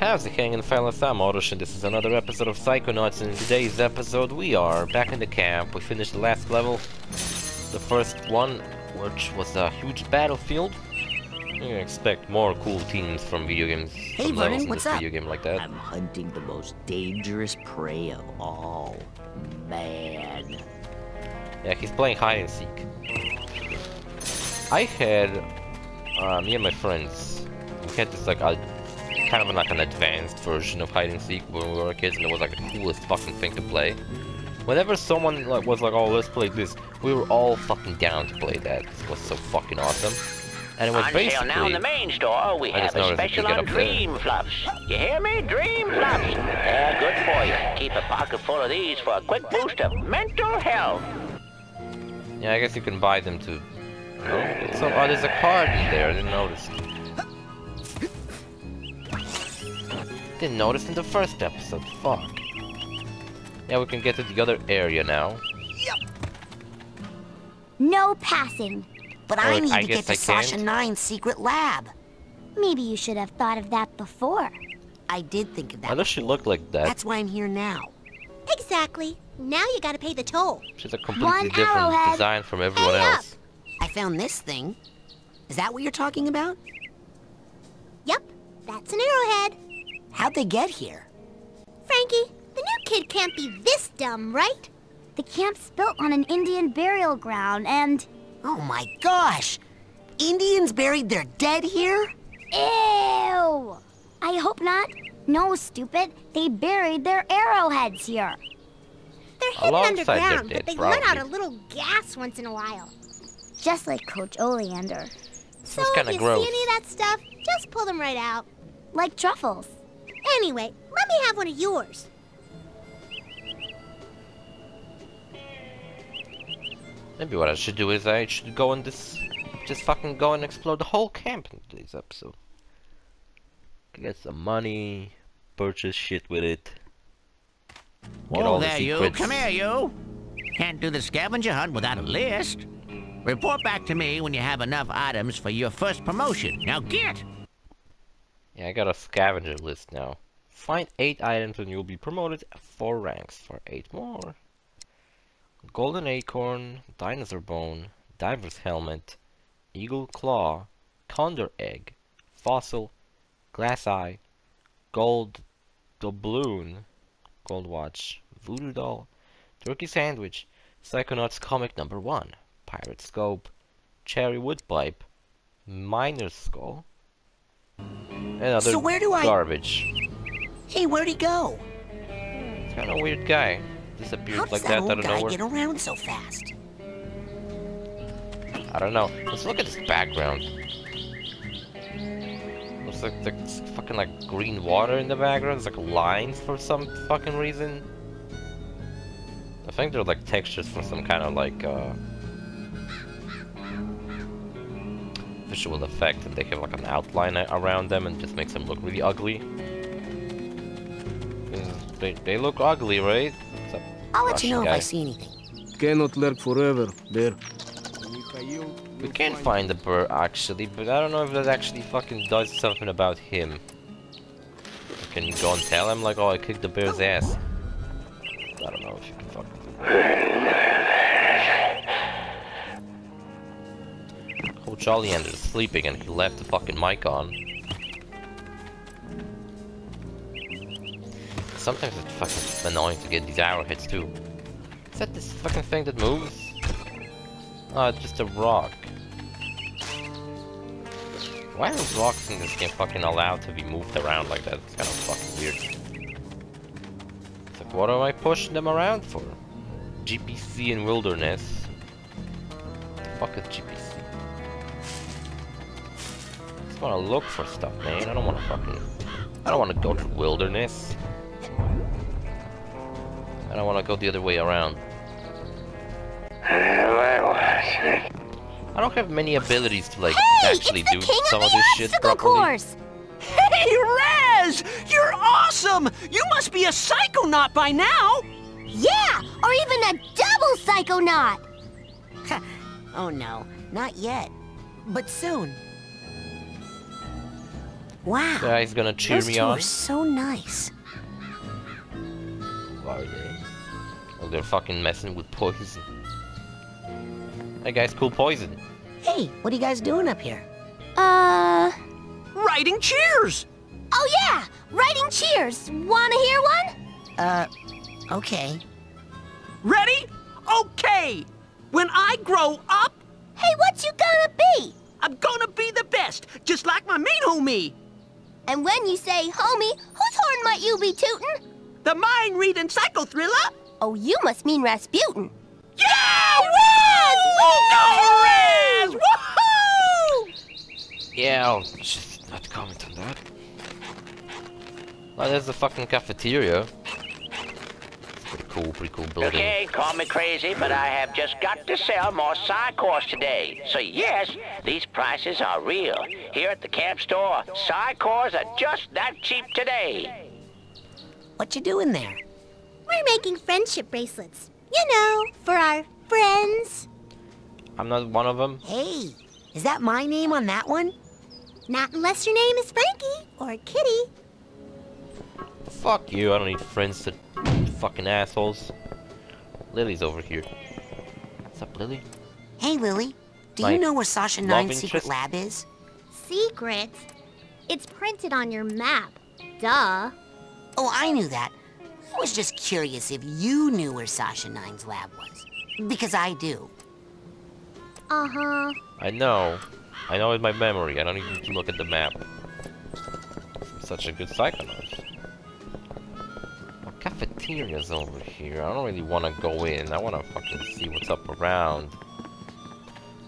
How's it hanging, fellas? I'm Orush, and this is another episode of Psychonauts, and in today's episode we are back in the camp. We finished the last level, the first one, which was a huge battlefield. You expect more cool teams from video games. Hey Vernon, what's up? Video game like that. I'm hunting the most dangerous prey of all. Man. Yeah, he's playing hide and seek. I had, me and my friends, we had this like, kind of like an advanced version of hide and seek when we were kids, and it was like the coolest fucking thing to play. Whenever someone like was like, "Oh, let's play this," we were all fucking down to play that. It was so fucking awesome. And it was basically now in the main store we have a special on Dream Flops. You hear me, Dream Flops? They're good for you. Keep a pocket full of these for a quick boost of mental health. Yeah, I guess you can buy them too. Oh, oh, there's a card in there. I didn't notice. Didn't notice in the first episode, fuck. Yeah, we can get to the other area now. Yep. No passing. But I need to get to Sasha Nine's secret lab. Maybe you should have thought of that before. I did think of that. I know she looked like that. That's why I'm here now. Exactly. Now you gotta pay the toll. She's a completely different design from everyone else. I found this thing. Is that what you're talking about? Yep, that's an arrowhead. How'd they get here? Frankie, the new kid can't be this dumb, right? The camp's built on an Indian burial ground and... Oh my gosh! Indians buried their dead here? Ew! I hope not. No, stupid. They buried their arrowheads here. They're hidden underground, but they let out a little gas once in a while. Just like Coach Oleander. So if you see any of that stuff, just pull them right out. Like truffles. Anyway, let me have one of yours. Maybe what I should do is I should go on this... Just fucking go and explore the whole camp in today's episode. Get some money, purchase shit with it. Whoa there, you! Come here, you! Can't do the scavenger hunt without a list. Report back to me when you have enough items for your first promotion. Now get! Yeah, I got a scavenger list now. Find 8 items and you'll be promoted 4 ranks for 8 more. Golden acorn, dinosaur bone, diver's helmet, eagle claw, condor egg, fossil, glass eye, gold doubloon, gold watch, voodoo doll, turkey sandwich, Psychonauts comic #1, pirate scope, cherry wood pipe, miner's skull. Another so where do garbage. Hey, where'd he go? It's kind of a weird guy. Disappeared like that out of nowhere. How does that old guy get around so fast? I don't know. Let's look at his background. Looks like there's fucking like green water in the background. There's like lines for some fucking reason. I think they're like textures for some kind of like visual effect, and they have like an outline around them and just makes them look really ugly. They look ugly, right? I'll let you know if I see anything. Cannot lurk forever, there. We can find the bird actually, but I don't know if that actually fucking does something about him. Can you go and tell him like, oh, I kicked the bear's ass? I don't know if you can fucking do that. Coach Oleander is sleeping and he left the fucking mic on. Sometimes it's fucking annoying to get these arrowheads too. Is that this fucking thing that moves? Oh, it's just a rock. Why are rocks in this game fucking allowed to be moved around like that? It's kind of fucking weird. It's like, what am I pushing them around for? GPC in wilderness. Fuck a GPC. I just wanna look for stuff, man. I don't wanna fucking... I don't wanna go to wilderness. I don't want to go the other way around. I don't have many abilities to like actually do some of this shit properly. Course. Hey Raz! You're awesome! You must be a psychonaut by now! Yeah! Or even a double psychonaut! Oh no, not yet. But soon. Wow. So he's gonna cheer me on. Those two are so nice. What are they? Oh, they're fucking messing with poison. That guy's cool poison. Hey, what are you guys doing up here? Writing cheers! Oh yeah! Writing cheers! Wanna hear one? Okay. Ready? Okay! When I grow up... Hey, what you gonna be? I'm gonna be the best, just like my mean homie! And when you say homie, whose horn might you be tootin'? The mind-reading psycho-thriller! Oh, you must mean Razputin. Yeah! Raz! Woo! Go Raz! Woohoo! Yeah, I'll just not comment on that. Well, there's the fucking cafeteria. Pretty cool building. Okay, call me crazy, but I have just got to sell more Psi-Cores today. So yes, these prices are real. Here at the camp store, Psi-Cores are just that cheap today. What you doing there? We're making friendship bracelets. You know, for our friends. I'm not one of them. Hey, is that my name on that one? Not unless your name is Frankie or Kitty. Fuck you, I don't need friends to... Fucking assholes. Lily's over here. What's up, Lily? Hey, Lily. Do you know where Sasha Nine's secret lab is? Secret? It's printed on your map. Duh. Oh, I knew that. I was just curious if you knew where Sasha Nine's lab was. Because I do. Uh-huh. I know. I know it in my memory. I don't even need to look at the map. I'm such a good psychonaut. Cafeteria's over here. I don't really want to go in. I want to fucking see what's up around.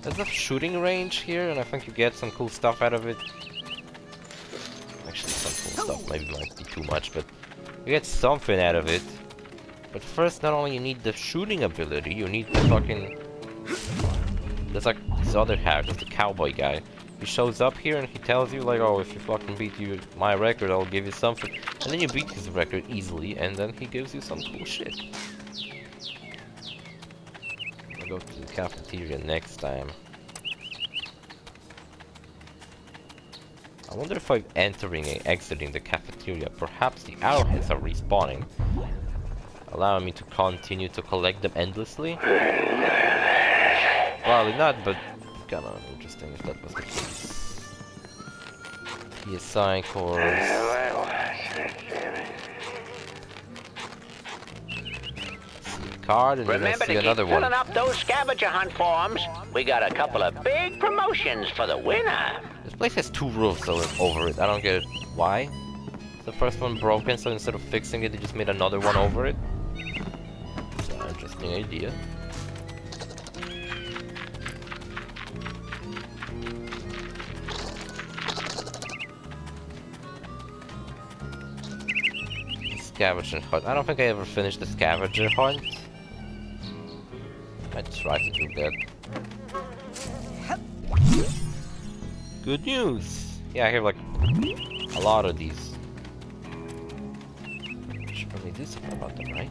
There's a shooting range here, and I think you get some cool stuff out of it. Actually, some cool stuff maybe might be too much, but you get something out of it. But first, not only you need the shooting ability, you need the fucking... There's like this other hack, there's the cowboy guy. He shows up here and he tells you like, oh, if you fucking beat my record, I'll give you something. And then you beat his record easily, and then he gives you some cool shit. I'll go to the cafeteria next time. I wonder if I'm entering and exiting the cafeteria. Perhaps the arrowheads are respawning, allowing me to continue to collect them endlessly? Probably not, but... kind of interesting if that was the case. Here's Psi-Cores. See a card and then I see another one. Remember to keep filling up those scavenger hunt forms. We got a couple of big promotions for the winner. This place has two roofs over it. I don't get it. Why? The first one broken, so instead of fixing it, they just made another one over it. It's an interesting idea. Scavenger hunt. I don't think I ever finished the scavenger hunt. I tried to do that. Good news! Yeah, I have like a lot of these. I should probably do something about them, right?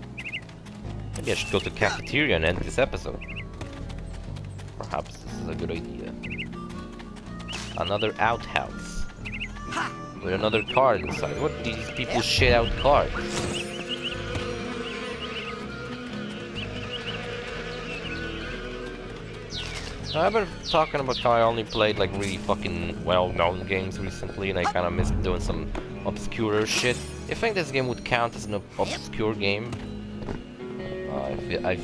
Maybe I should go to the cafeteria and end this episode. Perhaps this is a good idea. Another outhouse. With another card inside. What do these people shit out cards? I've been talking about how I only played like really fucking well-known games recently, and I kind of missed doing some obscure shit. You think this game would count as an obscure game? I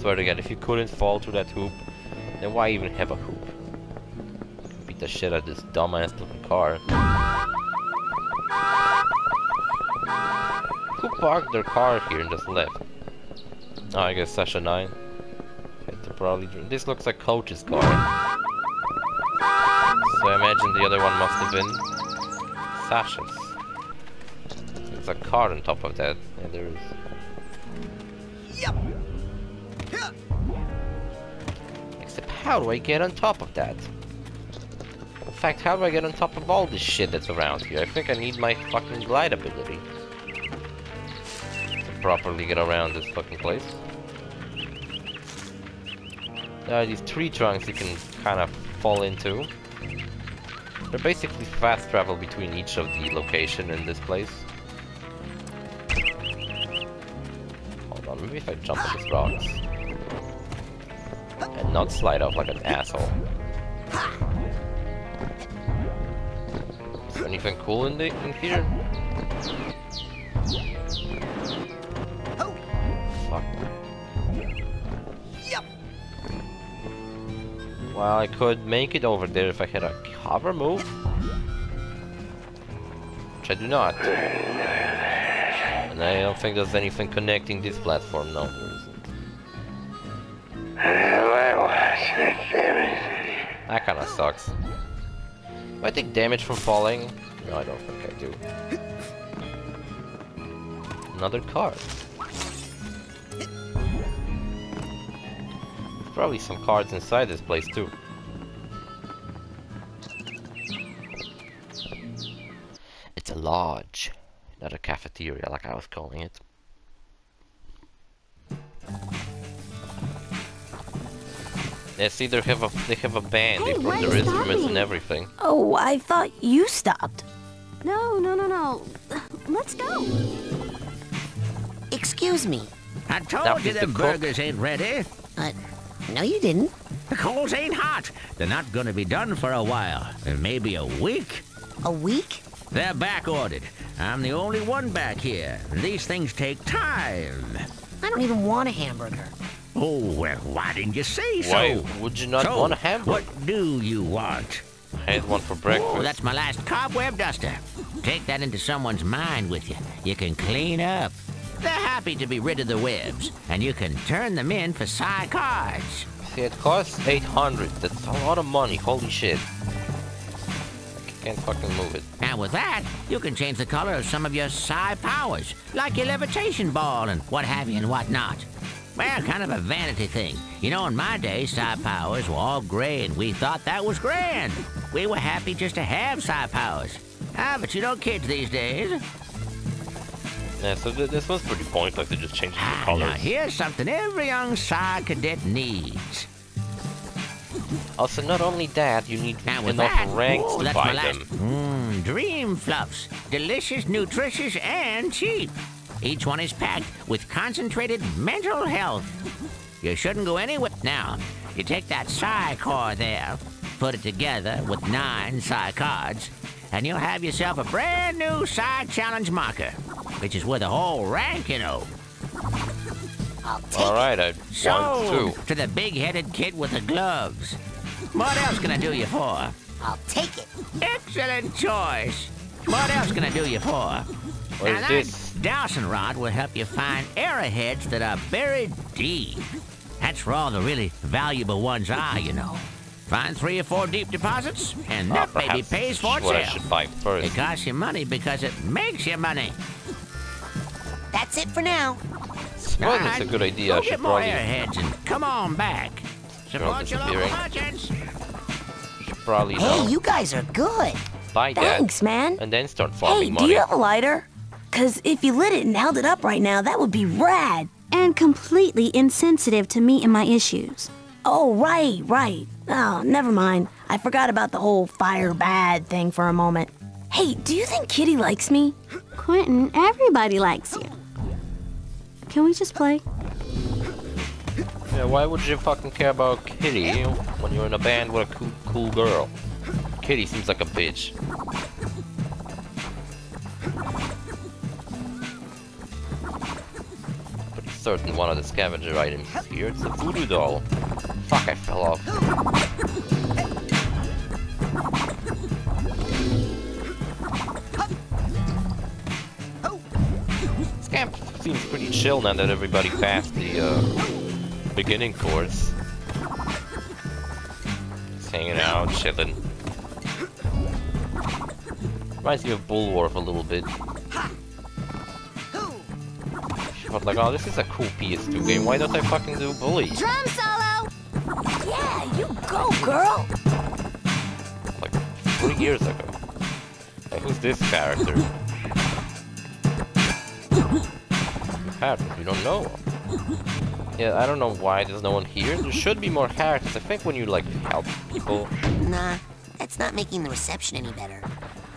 swear to God, if you couldn't fall through that hoop, then why even have a hoop? Beat the shit out of this dumbass looking car. Who parked their car here and just left? Oh, I guess Sasha Nein. Had to probably drink. This looks like Coach's car. So I imagine the other one must have been Sasha's. There's a car on top of that. Yeah, there is. Yep. Except how do I get on top of that? In fact, how do I get on top of all this shit that's around here? I think I need my fucking glide ability. Properly get around this fucking place. There are these tree trunks you can kind of fall into. They're basically fast travel between each of the location in this place. Hold on, maybe if I jump on these rocks and not slide off like an asshole. Is there anything cool in here? Fuck. Well, I could make it over there if I had a cover move, which I do not. And I don't think there's anything connecting this platform, no. That kinda sucks. Do I take damage from falling? No, I don't think I do. Another card. There's probably some cards inside this place too. It's a lodge, not a cafeteria like I was calling it. Yeah, see, they have a band. Hey, they put their instruments and everything. Oh, I thought you stopped. No. Let's go. Excuse me. I told you the burgers ain't ready. No, you didn't. The coals ain't hot. They're not gonna be done for a while. Maybe a week. A week? They're back ordered. I'm the only one back here. These things take time. I don't even want a hamburger. Oh, well, why didn't you say so? Why would you not want a hamburger? What do you want? I had one for breakfast. Oh, that's my last cobweb duster. Take that into someone's mind with you. You can clean up. They're happy to be rid of the webs, and you can turn them in for Psi-Cores. See, it costs 800. That's a lot of money. Holy shit. I can't fucking move it. And with that, you can change the color of some of your psi powers, like your levitation ball and what have you and what not. Well, kind of a vanity thing. You know, in my day, psi powers were all gray, and we thought that was grand. We were happy just to have psi powers. Ah, but you know kids these days. Yeah, so this one's pretty pointless. They just changed the colors. Now here's something every young psi cadet needs. Also, not only that, you need enough ranks to buy them. Dream fluffs. Delicious, nutritious, and cheap. Each one is packed with concentrated mental health. You shouldn't go anywhere. Now, you take that Psi-Core there, put it together with 9 Psi-Cards, and you'll have yourself a brand new Psi-Challenge marker, which is worth a whole rank, you know. Alright, I want two. To the big-headed kid with the gloves. What else can I do you for? I'll take it. Excellent choice. What else can I do you for? What is this? Dowsing rod will help you find arrowheads that are buried deep. That's where all the really valuable ones are, you know. Find 3 or 4 deep deposits, and that baby pays for itself. It costs you money because it makes you money. That's it for now. Well, that's a good idea. Go get more arrowheads and come on back. Support your local merchants. Hey, you guys are good. Buy that. Thanks, man. And then start farming money. Hey, do you have a lighter? Because if you lit it and held it up right now, that would be rad. And completely insensitive to me and my issues. Oh, right. Oh, never mind. I forgot about the whole fire bad thing for a moment. Hey, do you think Kitty likes me? Quentin, everybody likes you. Can we just play? Yeah, why would you fucking care about Kitty when you're in a band with a cool girl? Kitty seems like a bitch. Certain one of the scavenger items here. It's a voodoo doll. Fuck, I fell off. This camp seems pretty chill now that everybody passed the beginning course. Just hanging out, chilling. Reminds me of Bullworth a little bit. But like, oh, this is a cool PS2 game. Why don't I fucking do Bully? Drum solo! Yeah, you go, girl! Like, 3 years ago. Like, who's this character? You don't know him. Yeah, I don't know why there's no one here. There should be more characters. I think when you, like, help people... Nah, that It's not making the reception any better.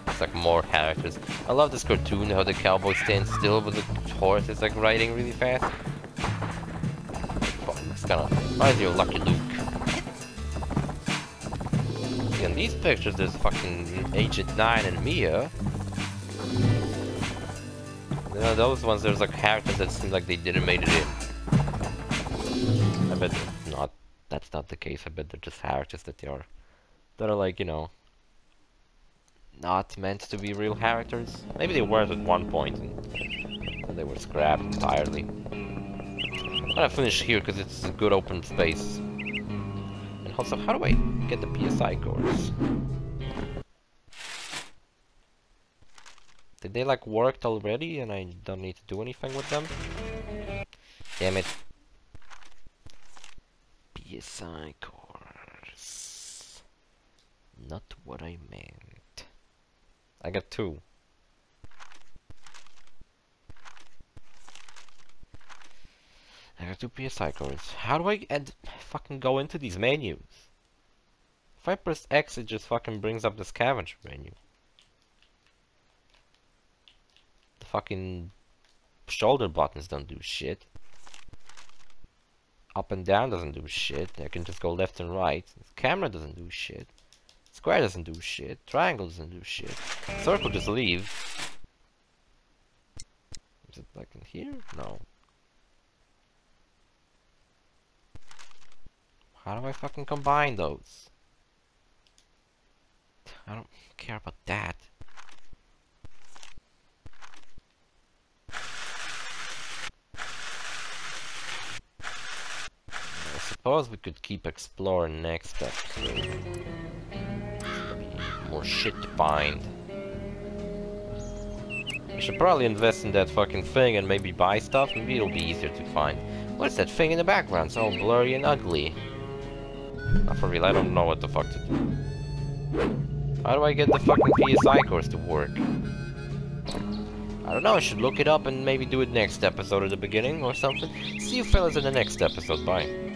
It's like more characters. I love this cartoon, how the cowboy stands still but the horse is like riding really fast. Well, it's kind of reminds you of Lucky Luke. In these pictures there's fucking Agent 9 and Mia. You know, those ones, there's like characters that seem like they didn't made it in. I bet not. That's not the case. I bet they're just characters that are like, you know, not meant to be real characters. Maybe they were at one point and they were scrapped entirely. I'm gonna finish here because it's a good open space. And also, how do I get the PSI cores? Did they like worked already and I don't need to do anything with them? Damn it. Psy-Cores. Not what I meant. I got 2. I got 2 Psy-Cores. How do I fucking go into these menus? If I press X, it just fucking brings up the scavenger menu. The fucking shoulder buttons don't do shit. Up and down doesn't do shit. I can just go left and right. Camera doesn't do shit. Square doesn't do shit. Triangle doesn't do shit. Circle just leaves. Is it like in here? No. How do I fucking combine those? I don't care about that. Suppose we could keep exploring next episode. More shit to find. We should probably invest in that fucking thing and maybe buy stuff. Maybe it'll be easier to find. What's that thing in the background? It's all blurry and ugly. Not for real, I don't know what the fuck to do. How do I get the fucking PSI cores to work? I don't know, I should look it up and maybe do it next episode at the beginning or something. See you fellas in the next episode, bye.